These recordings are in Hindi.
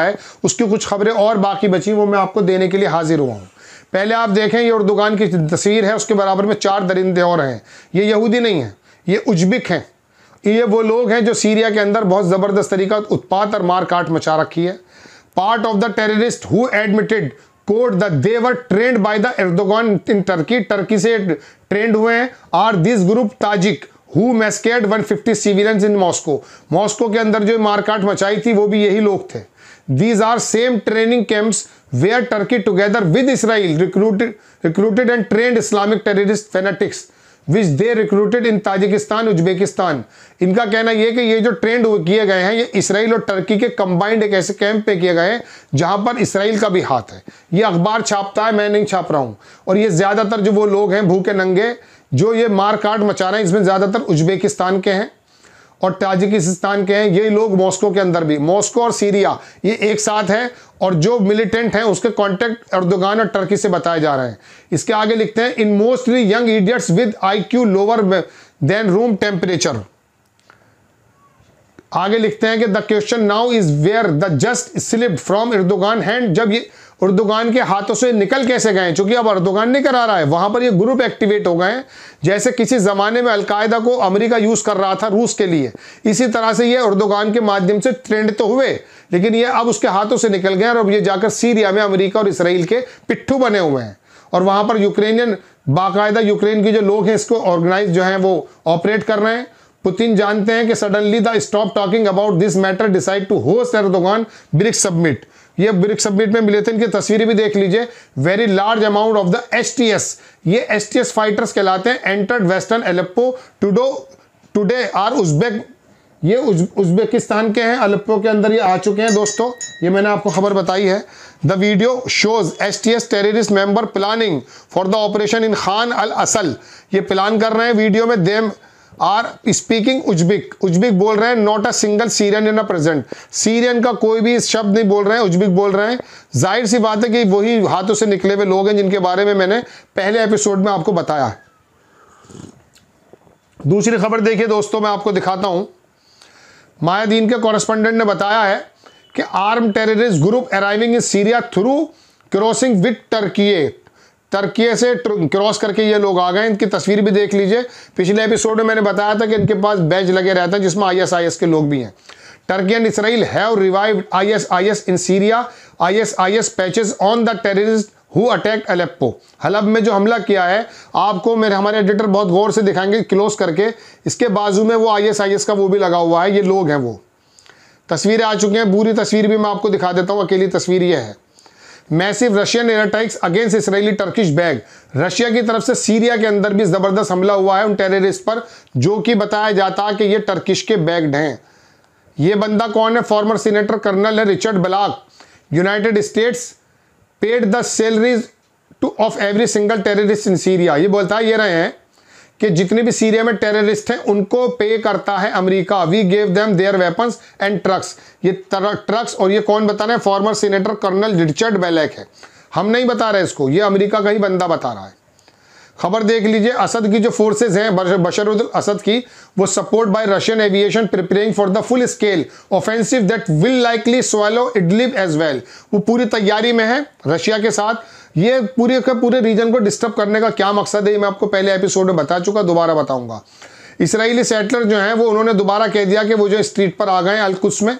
है, उसकी कुछ खबरें और बाकी बची वो मैं आपको देने के लिए हाजिर हुआ हूँ। पहले आप देखें ये उर्दुगान की तस्वीर है, उसके बराबर में चार दरिंदे और हैं। ये यहूदी नहीं हैं, ये उज्बिक हैं। ये वो लोग हैं जो सीरिया के अंदर बहुत ज़बरदस्त तरीका उत्पात और मार काट मचा रखी है। Part of the terrorist who admitted code that they were trained by the Erdogan in Turkey, Turkey से ट्रेंड हुए हैं। Are this group Tajik who massacred 150 civilians in Moscow, Moscow के अंदर जो मारकाट मचाई थी वो भी यही लोग थे। These are same training camps where Turkey together with Israel recruited and trained Islamic terrorist fanatics which they recruited in Tajikistan, Uzbekistan. इनका कहना यह कि ये जो ट्रेंड किए गए हैं ये इसराइल और टर्की के कंबाइंड एक ऐसे कैंप पे किए गए हैं जहाँ पर इसराइल का भी हाथ है। ये अखबार छापता है, मैं नहीं छाप रहा हूँ। और ये ज़्यादातर जो वो लोग हैं भूखे नंगे जो ये मार काट मचा रहे हैं, इसमें ज़्यादातर उज्बेकिस्तान के हैं और ताजिकिस्तान के हैं। ये लोग मॉस्को के अंदर भी, मॉस्को और सीरिया ये एक साथ हैं। और जो मिलिटेंट हैं उसके कांटेक्ट एर्दोगान और टर्की से बताए जा रहे हैं। इसके आगे लिखते हैं in mostly young idiots with IQ lower than room temperature. आगे लिखते हैं कि the question now is where the just slipped from Erdogan hand, जब ये एर्दोगान के हाथों से निकल कैसे गए, चूंकि अब एर्दोगान नहीं करा रहा है, वहां पर ये ग्रुप एक्टिवेट हो गए हैं। जैसे किसी जमाने में अलकायदा को अमेरिका यूज कर रहा था रूस के लिए, इसी तरह से ये एर्दोगान के माध्यम से ट्रेंड तो हुए लेकिन ये अब उसके हाथों से निकल गए और अब ये जाकर सीरिया में अमेरिका और इसराइल के पिट्ठू बने हुए हैं। और वहां पर यूक्रेनियन बाकायदा यूक्रेन के जो लोग हैं इसको ऑर्गेनाइज जो है वो ऑपरेट कर रहे हैं। पुतिन जानते हैं कि suddenly the stop talking about this matter decide to host Erdogan BRICS summit. ये ब्रिक्स सब्मिट में मिले थे, इनकी तस्वीरें भी देख लीजिए। Very large amount of the STS, ये एसटीएस फाइटर्स कहलाते हैं, entered western Aleppo today are Uzbek, ये उज्बेकिस्तान के हैं, अलेप्पो के अंदर ये आ चुके हैं। दोस्तों ये मैंने आपको खबर बताई है। The video shows STS terrorist member planning for the operation in Khan al Asal, ये प्लान कर रहे हैं। वीडियो में them are speaking Uzbek, Uzbek बोल रहे हैं। Not a single Syrian in a present, Syrian का कोई भी शब्द नहीं बोल रहे हैं, उज्बिक बोल रहे हैं। जाहिर सी बात है कि वही हाथों से निकले हुए लोग हैं जिनके बारे में मैंने पहले एपिसोड में आपको बताया। दूसरी खबर देखिए दोस्तों, मैं आपको दिखाता हूं। मायादीन के कॉरेस्पॉन्डेंट ने बताया है कि arm terrorist group arriving in Syria through crossing with Turkey, Turkey से क्रॉस करके ये लोग आ गए। इनकी तस्वीर भी देख लीजिए। पिछले एपिसोड में मैंने बताया था कि इनके पास बैज लगे रहते हैं जिसमें आईएसआईएस के लोग भी हैं। Turkey and Israel have revived ISIS in Syria, ISIS patches on the terrorist who attacked Aleppo. हलब में जो हमला किया है आपको मेरे हमारे एडिटर बहुत गौर से दिखाएंगे क्लोज करके, इसके बाजू में वो आईएसआईएस का वो भी लगा हुआ है, ये लोग हैं। वो तस्वीरें आ चुकी हैं, पूरी तस्वीर भी मैं आपको दिखा देता हूँ। अकेली तस्वीर ये है। Massive Russian air attacks against Israeli Turkish bag, Russia की तरफ से सीरिया के अंदर भी ज़बरदस्त हमला हुआ है उन टेररिस्ट पर जो कि बताया जाता है कि ये टर्किश के बैग्ड हैं। ये बंदा कौन है? फॉर्मर सीनेटर कर्नल है Richard Black. United States paid the salaries to of every single terrorist in Syria, ये बोलता है ये रहे हैं कि जितने भी सीरिया में टेररिस्ट हैं उनको पे करता है America. We gave them their weapons and trucks, ये ट्रक्स। और ये कौन बता रहा है? Former senator colonel Richard Black है, हम नहीं बता रहे इसको, ये अमेरिका का ही बंदा बता रहा है। खबर देख लीजिए। असद की जो फोर्सेज हैं बशर अल असद की, वो support by Russian aviation preparing for the full scale offensive that will likely swallow Idlib as well, वो पूरी तैयारी में है रशिया के साथ। ये पूरे के पूरे रीजन को डिस्टर्ब करने का क्या मकसद है ये मैं आपको पहले एपिसोड में बता चुका, दोबारा बताऊंगा। इसराइली सेटलर जो हैं वो उन्होंने दोबारा कह दिया कि वो जो स्ट्रीट पर आ गए हैं अल-कुद्स में,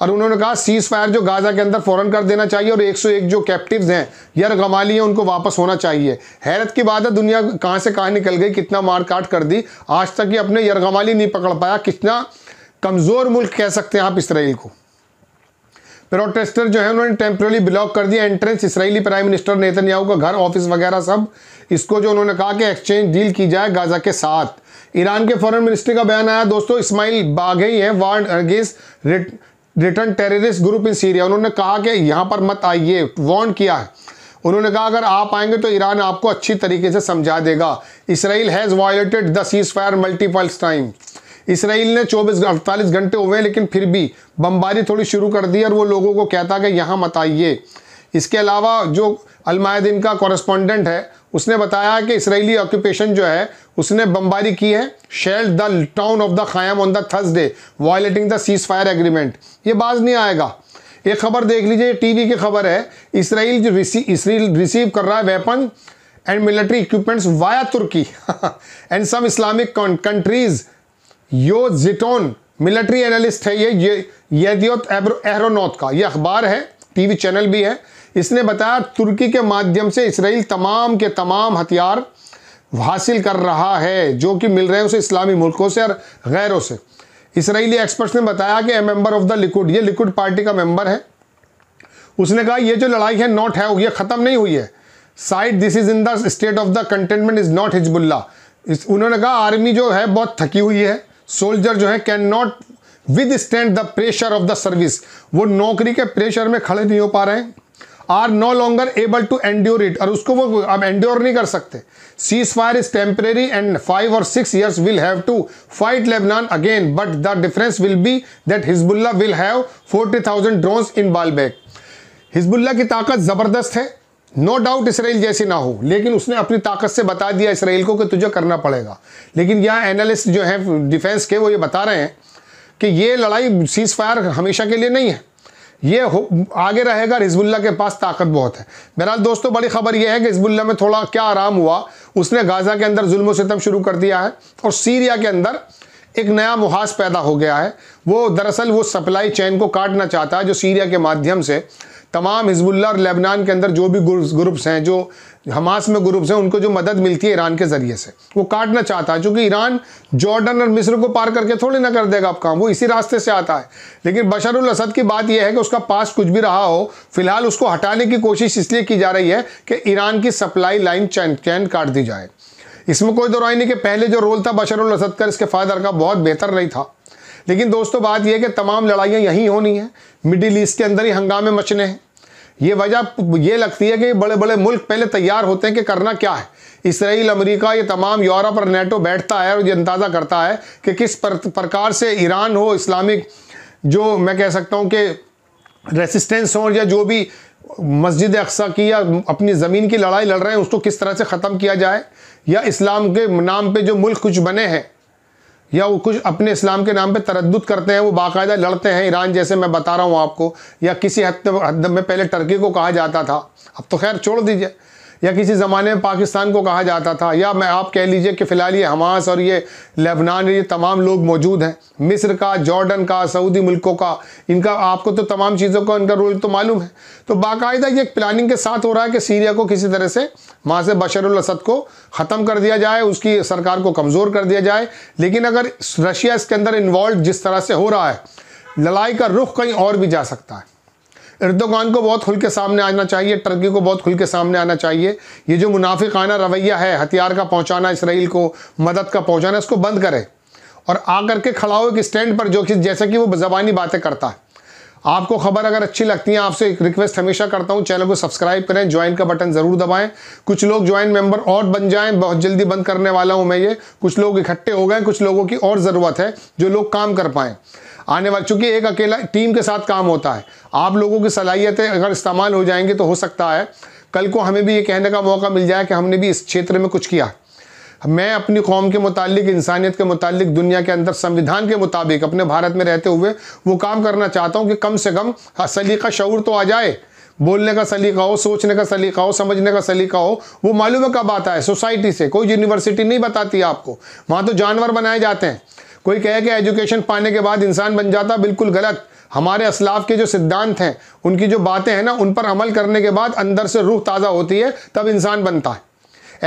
और उन्होंने कहा सीज फायर जो गाज़ा के अंदर फ़ौरन कर देना चाहिए और 101 जो कैप्टिव्स हैं यरगमाली हैं उनको वापस होना चाहिए। हैरत की बात है, दुनिया कहाँ से कहाँ निकल गई, कितना मार काट कर दी। आज तक ये अपने यरगमाली नहीं पकड़ पाया, कितना कमज़ोर मुल्क कह सकते हैं आप इसराइल को। प्रोटेस्टर जो है उन्होंने टेम्प्रेरी ब्लॉक कर दिया entrance Israeli prime minister Netanyahu का घर, ऑफिस वगैरह सब। इसको जो उन्होंने कहा कि एक्सचेंज डील की जाए गाज़ा के साथ। ईरान के फॉरेन मिनिस्ट्री का बयान आया दोस्तों। इस्माइल बाघई हैं warn against return terrorist group in Syria, उन्होंने कहा कि यहाँ पर मत आइए, वार्न किया है। उन्होंने कहा अगर आप आएंगे तो ईरान आपको अच्छी तरीके से समझा देगा। Israel has violated the ceasefire multiples time, Israel ने 24-48 घंटे हुए हैं लेकिन फिर भी बमबारी थोड़ी शुरू कर दी और वो लोगों को कहता है कि यहाँ मत आइए। इसके अलावा जो अल-मायादीन का कॉरेस्पॉन्डेंट है उसने बताया कि इसराइली ऑक्यूपेशन जो है उसने बमबारी की है, shelled the town of the Khiam on the Thursday violating the ceasefire agreement. ये बाज नहीं आएगा। एक खबर देख लीजिए, टीवी की खबर है, इसराइल जो रिसीव कर रहा है weapon and military equipments via Turkey and some Islamic countries. Yoav Zitun military analyst है ये येदियोत एहरोनोथ का, ये अखबार है, टीवी चैनल भी है। इसने बताया तुर्की के माध्यम से इसराइल तमाम के तमाम हथियार हासिल कर रहा है जो कि मिल रहे हैं उसे इस्लामी मुल्कों से और गैरों से। इसराइली एक्सपर्ट्स ने बताया कि a member of the Likud, ये लिकुड पार्टी का मेंबर है, उसने कहा ये जो लड़ाई है नॉट है, ये ख़त्म नहीं हुई है। Side this is in the state of the containment is not Hezbollah. उन्होंने कहा आर्मी जो है बहुत थकी हुई है, सोल्जर जो है can not withstand the pressure of the service, वो नौकरी के प्रेशर में खड़े नहीं हो पा रहे हैं, are no longer able to endure it, और उसको वो अब एंड्योर नहीं कर सकते। Ceasefire is temporary and 5 और 6 years will have to fight Lebanon again, but the difference will be that Hezbollah will have 40,000 drones in Baalbek. Hezbollah की ताकत ज़बरदस्त है, नो डाउट इसराइल जैसी ना हो, लेकिन उसने अपनी ताकत से बता दिया इसराइल को कि तुझे करना पड़ेगा। लेकिन यहाँ एनालिस्ट जो हैं डिफेंस के, वो ये बता रहे हैं कि ये लड़ाई सीज फायर हमेशा के लिए नहीं है, ये आगे रहेगा, हिजबुल्ला के पास ताकत बहुत है। बहरहाल दोस्तों, बड़ी खबर यह है कि हिजबुल्ला में थोड़ा क्या आराम हुआ, उसने गाज़ा के अंदर जुल्म सितम शुरू कर दिया है और सीरिया के अंदर एक नया मुहास पैदा हो गया है। वो दरअसल वो सप्लाई चैन को काटना चाहता है जो सीरिया के माध्यम से तमाम हिजबुल्ला और लेबनान के अंदर जो भी ग्रुप्स हैं, जो हमास में ग्रुप्स हैं, उनको जो मदद मिलती है ईरान के ज़रिए से, वो काटना चाहता है, क्योंकि ईरान जॉर्डन और मिस्र को पार करके थोड़ी ना कर देगा अब काम, वो इसी रास्ते से आता है। लेकिन बशर अल असद की बात यह है कि उसका पास कुछ भी रहा हो, फिलहाल उसको हटाने की कोशिश इसलिए की जा रही है कि ईरान की सप्लाई लाइन चैन काट दी जाए। इसमें कोई दोराय नहीं कि पहले जो रोल था बशर अल असद का, इसके फादर का, बहुत बेहतर नहीं था। लेकिन दोस्तों बात यह है कि तमाम लड़ाइयाँ यहीं होनी हैं, मिडिल ईस्ट के अंदर ही हंगामे मचने हैं। ये वजह ये लगती है कि बड़े बड़े मुल्क पहले तैयार होते हैं कि करना क्या है। इसराइल, अमेरिका, ये तमाम यूरोप और नेटो बैठता है और ये अंदाज़ा करता है कि किस प्रकार से ईरान हो, इस्लामिक जो मैं कह सकता हूँ कि रेसिस्टेंस हो, या जो भी मस्जिद अक्सा की या अपनी ज़मीन की लड़ाई लड़ रहे हैं उसको किस तरह से ख़त्म किया जाए, या इस्लाम के नाम पर जो मुल्क कुछ बने हैं या वो कुछ अपने इस्लाम के नाम पे तरद्दुद करते हैं, वो बाकायदा लड़ते हैं ईरान, जैसे मैं बता रहा हूँ आपको, या किसी हद में पहले टर्की को कहा जाता था, अब तो खैर छोड़ दीजिए, या किसी ज़माने में पाकिस्तान को कहा जाता था, या मैं आप कह लीजिए कि फ़िलहाल ये हमास और ये लेबनान, ये तमाम लोग मौजूद हैं, मिस्र का, जॉर्डन का, सऊदी मुल्कों का, इनका आपको तो तमाम चीज़ों का इनका रोल तो मालूम है। तो बाकायदा ये प्लानिंग के साथ हो रहा है कि सीरिया को किसी तरह से वहाँ से बशर अल असद को ख़त्म कर दिया जाए, उसकी सरकार को कमज़ोर कर दिया जाए। लेकिन अगर रशिया इसके अंदर इन्वॉल्व जिस तरह से हो रहा है, लड़ाई का रुख कहीं और भी जा सकता है। एर्दोगान को बहुत खुल के सामने आना चाहिए, टर्की को बहुत खुल के सामने आना चाहिए। ये जो मुनाफिकाना रवैया है, हथियार का पहुंचाना, इसराइल को मदद का पहुंचाना, इसको बंद करें और आकर के खड़ा हो एक स्टैंड पर, जो कि जैसा कि वो ज़बानी बातें करता है। आपको खबर अगर अच्छी लगती है, आपसे एक रिक्वेस्ट हमेशा करता हूं, चैनल को सब्सक्राइब करें, ज्वाइन का बटन ज़रूर दबाएं, कुछ लोग ज्वाइन मेंबर और बन जाएं, बहुत जल्दी बंद करने वाला हूं मैं ये, कुछ लोग इकट्ठे हो गए, कुछ लोगों की और ज़रूरत है जो लोग काम कर पाएँ आने वाले, चूँकि एक अकेला टीम के साथ काम होता है। आप लोगों की सलाहियतें अगर इस्तेमाल हो जाएंगी तो हो सकता है कल को हमें भी ये कहने का मौका मिल जाए कि हमने भी इस क्षेत्र में कुछ किया। मैं अपनी कौम के मुतालिक, इंसानियत के मुतालिक, दुनिया के अंदर संविधान के मुताबिक अपने भारत में रहते हुए वो काम करना चाहता हूँ कि कम से कम सलीका शऊर तो आ जाए, बोलने का सलीका हो, सोचने का सलीका हो, समझने का सलीका हो। वो मालूम है कब आता है, सोसाइटी से। कोई यूनिवर्सिटी नहीं बताती आपको, वहाँ तो जानवर बनाए जाते हैं। कोई कहे कि एजुकेशन पाने के बाद इंसान बन जाता, बिल्कुल गलत। हमारे असलाफ के जो सिद्धांत हैं, उनकी जो बातें हैं ना, उन पर अमल करने के बाद अंदर से रूह ताज़ा होती है, तब इंसान बनता है।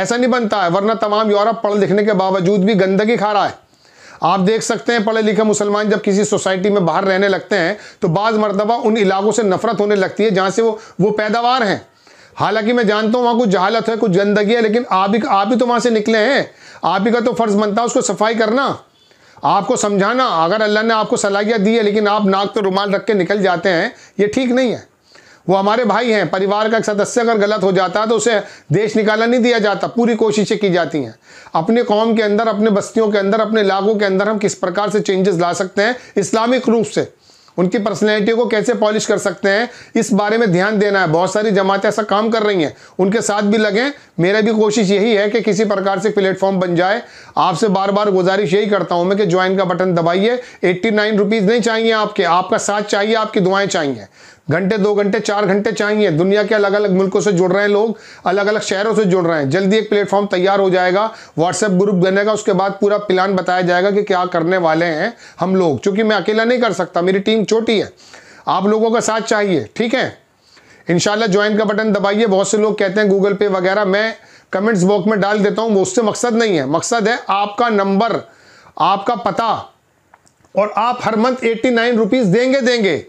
ऐसा नहीं बनता है, वरना तमाम यूरोप पढ़ लिखने के बावजूद भी गंदगी खा रहा है। आप देख सकते हैं पढ़े लिखे मुसलमान जब किसी सोसाइटी में बाहर रहने लगते हैं तो बाज़ मरतबा उन इलाकों से नफरत होने लगती है जहाँ से वो पैदावार हैं। हालांकि मैं जानता हूँ वहाँ कुछ जहालत है, कुछ गंदगी है, लेकिन आप ही तो वहाँ से निकले हैं, आप ही का तो फ़र्ज़ बनता है उसको सफाई करना, आपको समझाना। अगर अल्लाह ने आपको सलाहियत दी है लेकिन आप नाक पे रुमाल रख के निकल जाते हैं, ये ठीक नहीं है। वो हमारे भाई हैं, परिवार का एक सदस्य अगर गलत हो जाता है तो उसे देश निकाला नहीं दिया जाता, पूरी कोशिशें की जाती हैं। अपने कौम के अंदर, अपने बस्तियों के अंदर, अपने इलाकों के अंदर हम किस प्रकार से चेंजेस ला सकते हैं इस्लामिक रूप से, उनकी पर्सनैलिटी को कैसे पॉलिश कर सकते हैं, इस बारे में ध्यान देना है। बहुत सारी जमातें ऐसा काम कर रही हैं, उनके साथ भी लगें। मेरा भी कोशिश यही है कि किसी प्रकार से प्लेटफॉर्म बन जाए। आपसे बार बार गुजारिश यही करता हूं मैं कि ज्वाइन का बटन दबाइए। 89 रुपीज़ नहीं चाहिए आपके, आपका साथ चाहिए, आपकी दुआएं चाहिए। घंटे, 2 घंटे, 4 घंटे चाहिए। दुनिया के अलग अलग मुल्कों से जुड़ रहे हैं लोग, अलग अलग शहरों से जुड़ रहे हैं। जल्दी एक प्लेटफॉर्म तैयार हो जाएगा, व्हाट्सएप ग्रुप बनेगा, उसके बाद पूरा प्लान बताया जाएगा कि क्या करने वाले हैं हम लोग। चूँकि मैं अकेला नहीं कर सकता, मेरी टीम छोटी है, आप लोगों का साथ चाहिए। ठीक है, इंशाल्लाह ज्वाइन का बटन दबाइए। बहुत से लोग कहते हैं गूगल पे वगैरह, मैं कमेंट्स बॉक्स में डाल देता हूँ, वो उससे मकसद नहीं है। मकसद है आपका नंबर, आपका पता, और आप हर मंथ 89 रुपीज़ देंगे।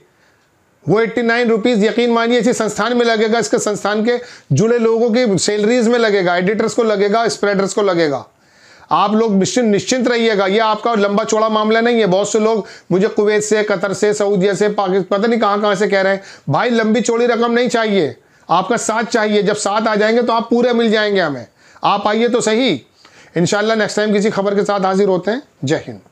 वो 89 रुपीज़ यकीन मानिए इसी संस्थान में लगेगा, इसके संस्थान के जुड़े लोगों की सैलरीज में लगेगा, एडिटर्स को लगेगा, स्प्रेडर्स को लगेगा। आप लोग निश्चिंत रहिएगा, यह आपका लंबा चौड़ा मामला नहीं है। बहुत से लोग मुझे कुवैत से, कतर से, सऊदीया से, पाकिस्तान, पता नहीं कहाँ कहाँ से कह रहे हैं। भाई लंबी चौड़ी रकम नहीं चाहिए, आपका साथ चाहिए। जब साथ आ जाएंगे तो आप पूरे मिल जाएंगे हमें। आप आइए तो सही, इंशाल्लाह नेक्स्ट टाइम किसी खबर के साथ हाजिर होते हैं। जय हिंद।